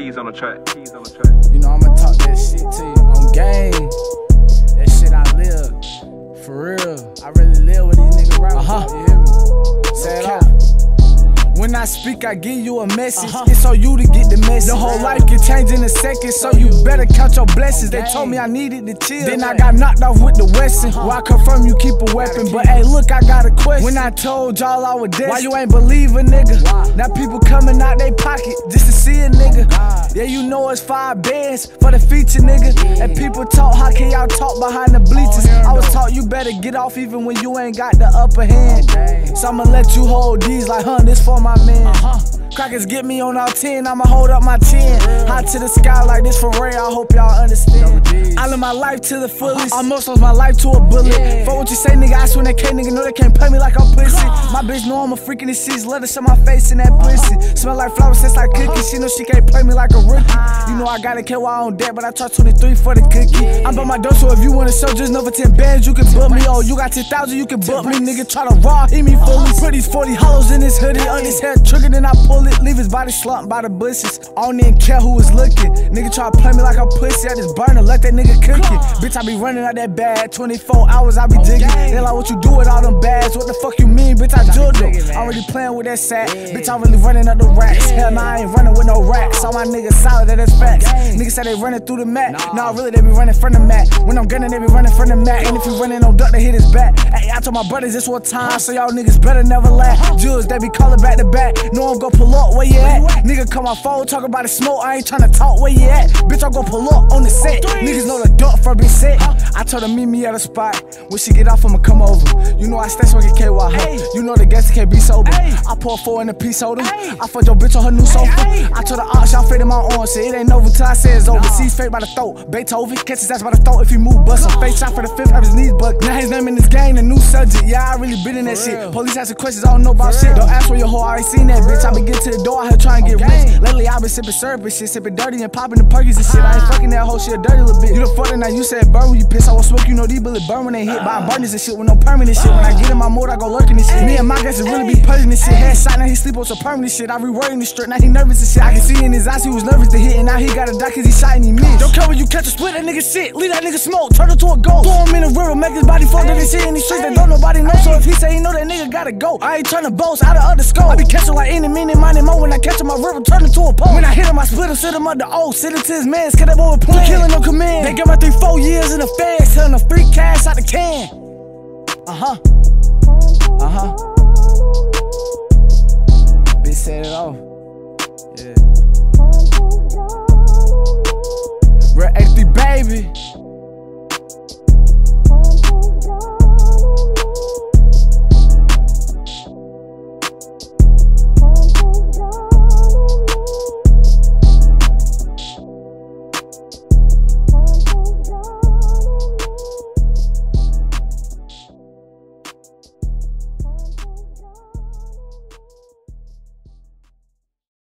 keys on the track. You know I'ma talk that shit to you on game. That shit I live, for real. I really live with these niggas rappers. You hear me? Say it out. When I speak, I give you a message. It's on you to get the message. The whole life can change in a second, so you better count your blessings. They told me I needed to chill, then I got knocked off with the Wesson. Well, I confirm you keep a weapon, but hey, look, I got a question. When I told y'all I was dead, why you ain't believe a nigga? Now people coming out they pocket just to see a nigga. Yeah, you know it's 5 bands for the feature, nigga. And people talk, how can y'all talk behind the bleachers? I was taught you better get off even when you ain't got the upper hand. So I'ma let you hold these like, this for my man. Crackers get me on all 10, I'ma hold up my chin. High to the sky like this for real, I hope y'all understand. I live my life to the fullest, almost lost my life to a bullet. For what you say, nigga, I swear they can't, nigga, know they can't play me like I'm pussy. My bitch know I'm a freak in the sheets, let her shut my face in that pussy. Smell like flowers since I cookie, she know she can't play me like a rookie. You know I gotta care why I on debt, but I charge 23 for the cookie. I'm by my door, so if you wanna show, just know for 10 bands you can book me. Oh, you got 10,000, you can book me, nigga, try to raw, hit me for me. Pretty's 40 hollows in his hoodie, on his head triggered, then I pull it, leave his body slumped by the bushes. I don't even care who was looking. Nigga try to play me like a pussy, I just burn her, let that nigga cook it. Bitch, I be running out that bag, 24 hours I be digging. They like, what you do with all them bags? What the fuck you mean, bitch? I do them. Already playing with that sack, bitch. I'm really running up the racks. Hell nah, I ain't running with no racks. All my niggas solid, that is facts. Niggas say they running through the mat. Nah, really they be running from the mat. When I'm gunning, they be running from the mat. And if you running on duck, they hit his back. Hey, I told my brothers this one time, so y'all niggas better never laugh. Jules, they be calling back to back. No, I'm go pull up, where you at? Nigga call my phone, talk about the smoke, I ain't tryna talk, where you at? Bitch, I go pull up on the set. Niggas know the duck for being set. I told her meet me at a spot. When she get off, I'ma come over. You know I stay smoking KY, you know the guests can't be sober. I pour 4 in a piece holder. I fucked your bitch on her new sofa. I told her, y'all faded my arm, so it ain't over till I say it's over. Sees fake by the throat, Beethoven, catch his ass by the throat if he move, bust him. Face shot for the 5th, have his knees buck. Now his name in this game, a new subject. Yeah, I really been in that shit. Police asking questions, I don't know about shit. Don't ask for your hoe, I already seen that bitch. I been getting to the door, I here trying to get rich. Lately I been sipping syrup and shit, sipping dirty and popping the perkies and shit. I ain't fucking that whole shit, dirty little bitch. You the fucking now, you said burn when you piss. I was smoke, you know these bullets burn when they hit. By burners and shit with no permanent shit. When I get in my mode, I go lurking and shit. Me and my guys is really be purging this shit. Head shot, now he sleep on some permanent shit. I rewording the strip, now he nervous and shit. I can see in his eyes he was nervous to hit, and now he gotta die cause he shot and he missed. Don't care when you catch a split, that nigga shit. Leave that nigga smoke, turn him to a ghost. Throw him in the river, make his body fall to this shit in these streets that don't nobody know. So if he say he know, that nigga gotta go. I ain't tryna boast out of other scope. I be catching like any minute, minding more. When I catch him, I rip him, turn him to a pole. When I hit him, I split him, sit him under oath. Sit him to his mans, cause that boy was playing. We killing no command. They give my 3, 4 years in the feds, selling the free cash out the can. Bitch said it all.